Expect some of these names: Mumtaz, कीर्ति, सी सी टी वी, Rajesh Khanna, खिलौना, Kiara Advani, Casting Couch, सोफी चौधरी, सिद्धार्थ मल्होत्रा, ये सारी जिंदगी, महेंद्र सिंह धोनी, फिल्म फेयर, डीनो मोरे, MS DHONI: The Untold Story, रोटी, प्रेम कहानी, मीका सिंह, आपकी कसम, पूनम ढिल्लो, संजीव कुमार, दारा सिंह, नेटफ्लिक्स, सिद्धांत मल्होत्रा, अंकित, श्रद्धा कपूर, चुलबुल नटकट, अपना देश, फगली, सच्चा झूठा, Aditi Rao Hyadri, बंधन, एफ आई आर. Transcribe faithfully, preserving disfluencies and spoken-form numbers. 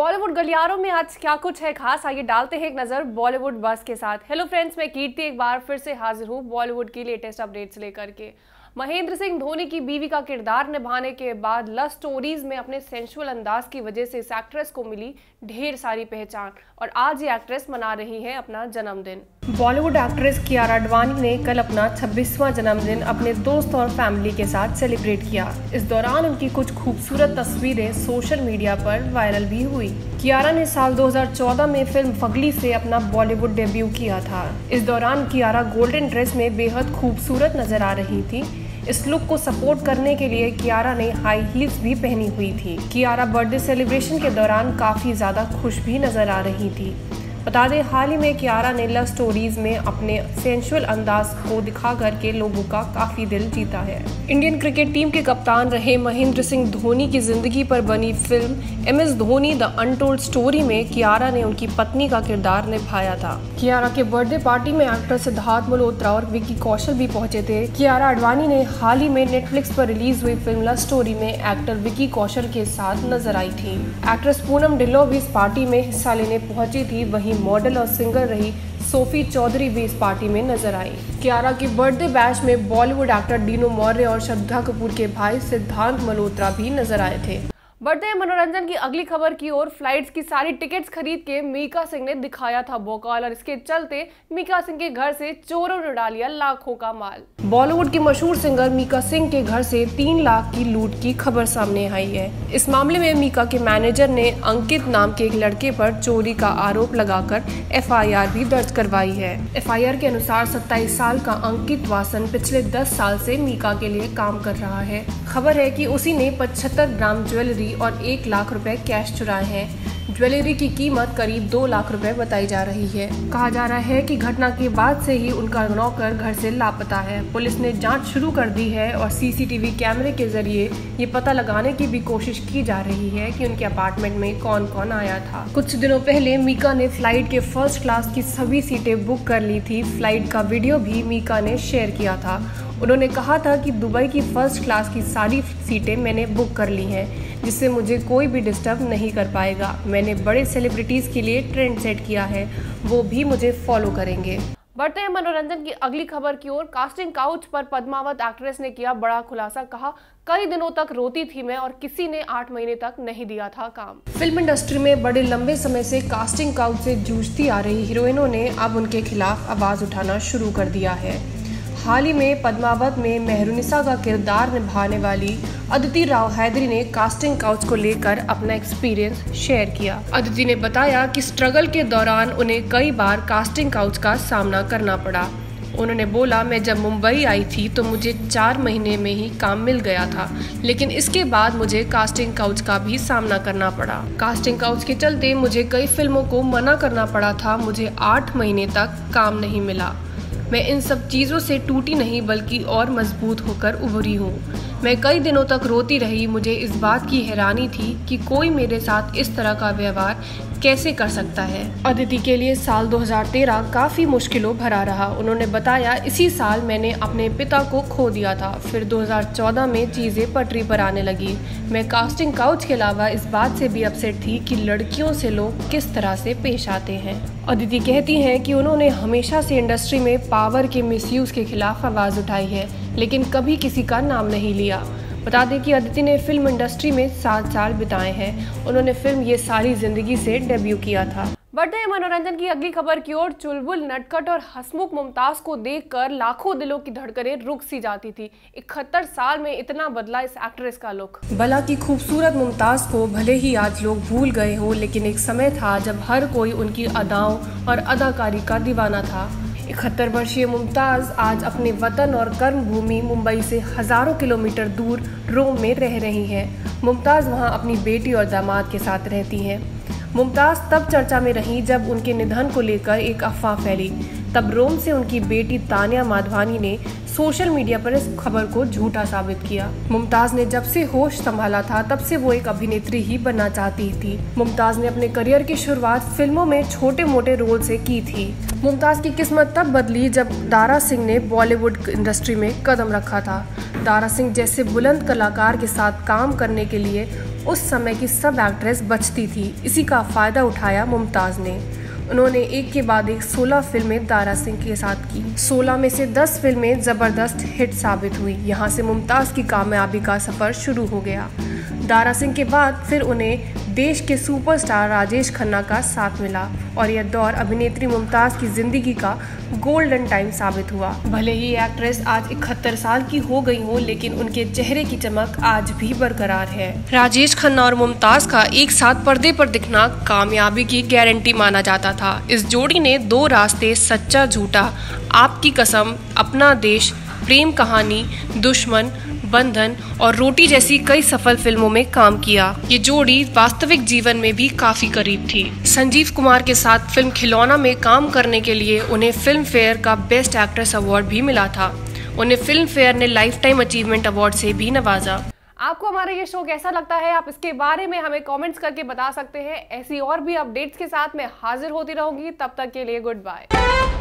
बॉलीवुड गलियारों में आज क्या कुछ है खास, आइए डालते हैं एक नज़र बॉलीवुड बस के साथ। हेलो फ्रेंड्स, मैं कीर्ति एक बार फिर से हाजिर हूँ बॉलीवुड की लेटेस्ट अपडेट्स लेकर के। महेंद्र सिंह धोनी की बीवी का किरदार निभाने के बाद लव स्टोरीज में अपने सेंशुअल अंदाज की वजह से इस एक्ट्रेस को मिली ढेर सारी पहचान और आज ये एक्ट्रेस मना रही है अपना जन्मदिन। बॉलीवुड एक्ट्रेस कियारा आडवाणी ने कल अपना छब्बीसवां जन्मदिन अपने दोस्त और फैमिली के साथ सेलिब्रेट किया। इस दौरान उनकी कुछ खूबसूरत तस्वीरें सोशल मीडिया पर वायरल भी हुई। कियारा ने साल दो हज़ार चौदह में फिल्म फगली से अपना बॉलीवुड डेब्यू किया था। इस दौरान कियारा गोल्डन ड्रेस में बेहद खूबसूरत नजर आ रही थी। इस लुक को सपोर्ट करने के लिए कियारा ने हाई हील्स भी पहनी हुई थी। कियारा बर्थडे सेलिब्रेशन के दौरान काफ़ी ज़्यादा खुश भी नजर आ रही थी। बता दें, हाल ही में कियारा ने लव स्टोरीज में अपने सेंशुअल अंदाज को दिखा करके लोगों का काफ़ी दिल जीता है। इंडियन क्रिकेट टीम के कप्तान रहे महेंद्र सिंह धोनी की ज़िंदगी पर बनी film M S Dhoni the untold story में कियारा ने उनकी पत्नी का किरदार निभाया था। कियारा के बर्थडे पार्टी में एक्टर सिद्धार्थ मल्होत्रा और विक्की कौशल भी पहुंचे थे। कियारा आडवाणी ने हाल ही में नेटफ्लिक्स पर रिलीज हुई फिल्म लव स्टोरी में एक्टर विक्की कौशल के साथ नजर आई थी। एक्ट्रेस पूनम ढिल्लो भी इस पार्टी में हिस्सा लेने पहुँची थी। वहीं मॉडल और सिंगर रही सोफी चौधरी भी इस पार्टी में नजर आई। कियारा की बर्थडे बैच में बॉलीवुड एक्टर डीनो मोरे और श्रद्धा कपूर के भाई सिद्धांत मल्होत्रा भी नजर आए थे। बढ़ते मनोरंजन की अगली खबर की ओर। फ्लाइट्स की सारी टिकट्स खरीद के मीका सिंह ने दिखाया था भोकाल और इसके चलते मीका सिंह के घर से चोरों ने उड़ा लिया लाखों का माल। बॉलीवुड की मशहूर सिंगर मीका सिंह के घर से तीन लाख की लूट की खबर सामने आई है। इस मामले में मीका के मैनेजर ने अंकित नाम के एक लड़के पर चोरी का आरोप लगाकर एफ आई आर भी दर्ज करवाई है। एफ आई आर के अनुसार सत्ताईस साल का अंकित वासन पिछले दस साल से मीका के लिए काम कर रहा है। खबर है कि उसी ने पचहत्तर ग्राम ज्वेलरी और एक लाख रुपए कैश चुराए हैं। ज्वेलरी की कीमत करीब दो लाख रुपए बताई जा रही है। कहा जा रहा है कि घटना के बाद से ही उनका नौकर घर से लापता है। पुलिस ने जांच शुरू कर दी है और सी सी टी वी कैमरे के जरिए ये पता लगाने की भी कोशिश की जा रही है कि उनके अपार्टमेंट में कौन कौन आया था। कुछ दिनों पहले मीका ने फ्लाइट के फर्स्ट क्लास की सभी सीटें बुक कर ली थी। फ्लाइट का वीडियो भी मीका ने शेयर किया था। उन्होंने कहा था कि दुबई की फर्स्ट क्लास की सारी सीटें मैंने बुक कर ली हैं, जिससे मुझे कोई भी डिस्टर्ब नहीं कर पाएगा। मैंने बड़े सेलिब्रिटीज़ के लिए ट्रेंड सेट किया है, वो भी मुझे फॉलो करेंगे। बढ़ते हैं मनोरंजन की अगली खबर की ओर। कास्टिंग काउच पर पद्मावत एक्ट्रेस ने किया बड़ा खुलासा। कहा, कई दिनों तक रोती थी मैं और किसी ने आठ महीने तक नहीं दिया था काम। फिल्म इंडस्ट्री में बड़े लंबे समय से कास्टिंग काउच से जूझती आ रही हीरोइनों ने अब उनके खिलाफ आवाज़ उठाना शुरू कर दिया है। हाल ही में पद्मावत में मेहरुनसा का किरदार निभाने वाली अदिति राव हैदरी ने कास्टिंग काउच को लेकर अपना एक्सपीरियंस शेयर किया। अदिति ने बताया कि स्ट्रगल के दौरान उन्हें कई बार कास्टिंग काउच का सामना करना पड़ा। उन्होंने बोला, मैं जब मुंबई आई थी तो मुझे चार महीने में ही काम मिल गया था, लेकिन इसके बाद मुझे कास्टिंग काउच का भी सामना करना पड़ा। कास्टिंग काउच के चलते मुझे कई फिल्मों को मना करना पड़ा था। मुझे आठ महीने तक काम नहीं मिला। मैं इन सब चीज़ों से टूटी नहीं बल्कि और मजबूत होकर उभरी हूँ। मैं कई दिनों तक रोती रही। मुझे इस बात की हैरानी थी कि कोई मेरे साथ इस तरह का व्यवहार कैसे कर सकता है। अदिति के लिए साल दो हज़ार तेरह काफ़ी मुश्किलों भरा रहा। उन्होंने बताया, इसी साल मैंने अपने पिता को खो दिया था। फिर दो हज़ार चौदह में चीज़ें पटरी पर आने लगी। मैं कास्टिंग काउच के अलावा इस बात से भी अपसेट थी कि लड़कियों से लोग किस तरह से पेश आते हैं। अदिति कहती हैं कि उन्होंने हमेशा से इंडस्ट्री में पावर के मिसयूज़ के खिलाफ आवाज़ उठाई है, लेकिन कभी किसी का नाम नहीं लिया। बता दें कि अदिति ने फिल्म इंडस्ट्री में सात साल बिताए हैं। उन्होंने फिल्म ये सारी जिंदगी से डेब्यू किया था। बढ़ते हैं मनोरंजन की अगली खबर की ओर। चुलबुल नटकट और हसमुख मुमताज़ को देखकर लाखों दिलों की धड़कनें रुक सी जाती थी। इकहत्तर साल में इतना बदला इस एक्ट्रेस का लुक। भला की खूबसूरत मुमताज़ को भले ही आज लोग भूल गए हों, लेकिन एक समय था जब हर कोई उनकी अदाओं और अदाकारी का दीवाना था। इकहत्तर वर्षीय मुमताज़ आज अपने वतन और कर्मभूमि मुंबई से हज़ारों किलोमीटर दूर रोम में रह रही हैं। मुमताज़ वहां अपनी बेटी और दामाद के साथ रहती हैं। मुमताज़ तब चर्चा में रहीं जब उनके निधन को लेकर एक अफवाह फैली। तब रोम से उनकी बेटी तान्या माधवानी ने सोशल मीडिया पर इस खबर को झूठा साबित किया। मुमताज़ ने जब से होश संभाला था तब से वो एक अभिनेत्री ही बनना चाहती थी। मुमताज़ ने अपने करियर की शुरुआत फिल्मों में छोटे मोटे रोल से की थी। मुमताज़ की किस्मत तब बदली जब दारा सिंह ने बॉलीवुड इंडस्ट्री में कदम रखा था। दारा सिंह जैसे बुलंद कलाकार के साथ काम करने के लिए उस समय की सब एक्ट्रेस बचती थी। इसी का फ़ायदा उठाया मुमताज़ ने। उन्होंने एक के बाद एक सोलह फिल्में दारा सिंह के साथ की। सोलह में से दस फिल्में ज़बरदस्त हिट साबित हुई। यहाँ से मुमताज़ की कामयाबी का सफ़र शुरू हो गया। दारा सिंह के बाद फिर उन्हें देश के सुपरस्टार राजेश खन्ना का साथ मिला और यह दौर अभिनेत्री मुमताज़ की ज़िंदगी का गोल्डन टाइम साबित हुआ। भले ही एक्ट्रेस आज इकहत्तर साल की हो गई हो, लेकिन उनके चेहरे की चमक आज भी बरकरार है। राजेश खन्ना और मुमताज़ का एक साथ पर्दे पर दिखना कामयाबी की गारंटी माना जाता था। इस जोड़ी ने दो रास्ते, सच्चा झूठा, आपकी कसम, अपना देश, प्रेम कहानी, दुश्मन, बंधन और रोटी जैसी कई सफल फिल्मों में काम किया। ये जोड़ी वास्तविक जीवन में भी काफी करीब थी। संजीव कुमार के साथ फिल्म खिलौना में काम करने के लिए उन्हें फिल्म फेयर का बेस्ट एक्ट्रेस अवार्ड भी मिला था। उन्हें फिल्म फेयर ने लाइफ टाइम अचीवमेंट अवार्ड से भी नवाजा। आपको हमारा ये शो कैसा लगता है, आप इसके बारे में हमें कॉमेंट्स करके बता सकते हैं। ऐसी और भी अपडेट्स के साथ मैं हाजिर होती रहूंगी। तब तक के लिए गुड बाय।